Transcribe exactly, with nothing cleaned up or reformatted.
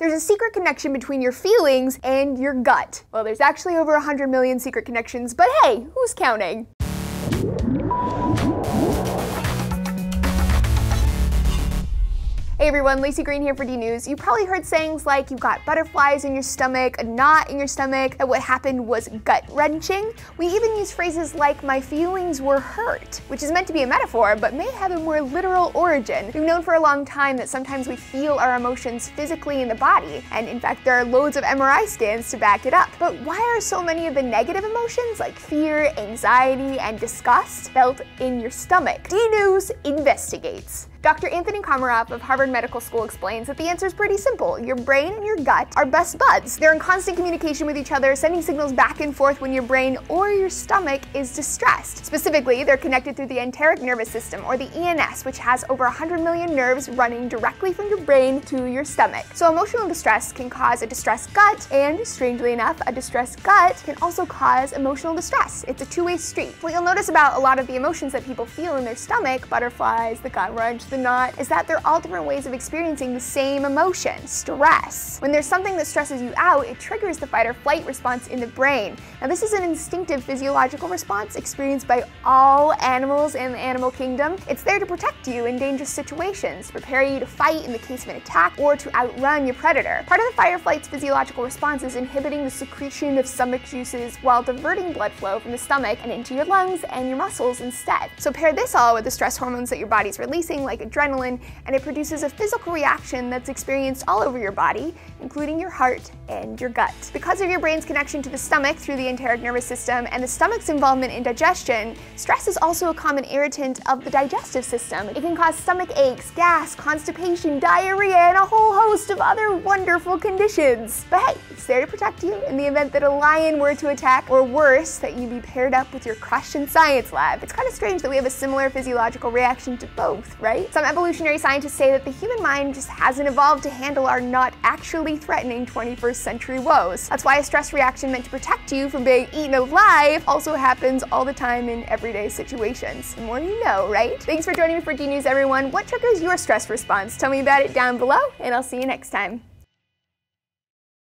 there's a secret connection between your feelings and your gut. Well, there's actually over one hundred million secret connections, but hey, who's counting? Hey everyone, Lacey Green here for DNews. You probably heard sayings like you got butterflies in your stomach, a knot in your stomach, and what happened was gut-wrenching. We even use phrases like my feelings were hurt, which is meant to be a metaphor, but may have a more literal origin. We've known for a long time that sometimes we feel our emotions physically in the body, and in fact there are loads of M R I scans to back it up. But why are so many of the negative emotions like fear, anxiety, and disgust felt in your stomach? DNews investigates. Doctor Anthony Komarop of Harvard Medical School explains that the answer is pretty simple. Your brain and your gut are best buds. They're in constant communication with each other, sending signals back and forth when your brain or your stomach is distressed. Specifically, they're connected through the enteric nervous system, or the E N S, which has over one hundred million nerves running directly from your brain to your stomach. So emotional distress can cause a distressed gut, and strangely enough, a distressed gut can also cause emotional distress. It's a two-way street. What you'll notice about a lot of the emotions that people feel in their stomach, butterflies, the gut wrench, the knot, is that they're all different ways of experiencing the same emotion, stress. When there's something that stresses you out, it triggers the fight or flight response in the brain. Now this is an instinctive physiological response experienced by all animals in the animal kingdom. It's there to protect you in dangerous situations, prepare you to fight in the case of an attack, or to outrun your predator. Part of the fight or flight's physiological response is inhibiting the secretion of stomach juices while diverting blood flow from the stomach and into your lungs and your muscles instead. So pair this all with the stress hormones that your body's releasing, like adrenaline, and it produces a physical reaction that's experienced all over your body, including your heart and your gut. Because of your brain's connection to the stomach through the enteric nervous system and the stomach's involvement in digestion, stress is also a common irritant of the digestive system. It can cause stomach aches, gas, constipation, diarrhea, and a whole host of other wonderful conditions. But hey, it's there to protect you in the event that a lion were to attack, or worse, that you be paired up with your crush in science lab. It's kind of strange that we have a similar physiological reaction to both, right? Some evolutionary scientists say that the human mind just hasn't evolved to handle our not actually threatening twenty-first century woes. That's why a stress reaction meant to protect you from being eaten alive also happens all the time in everyday situations. The more you know, right? Thanks for joining me for DNews, everyone. What triggers your stress response? Tell me about it down below, and I'll see you next time.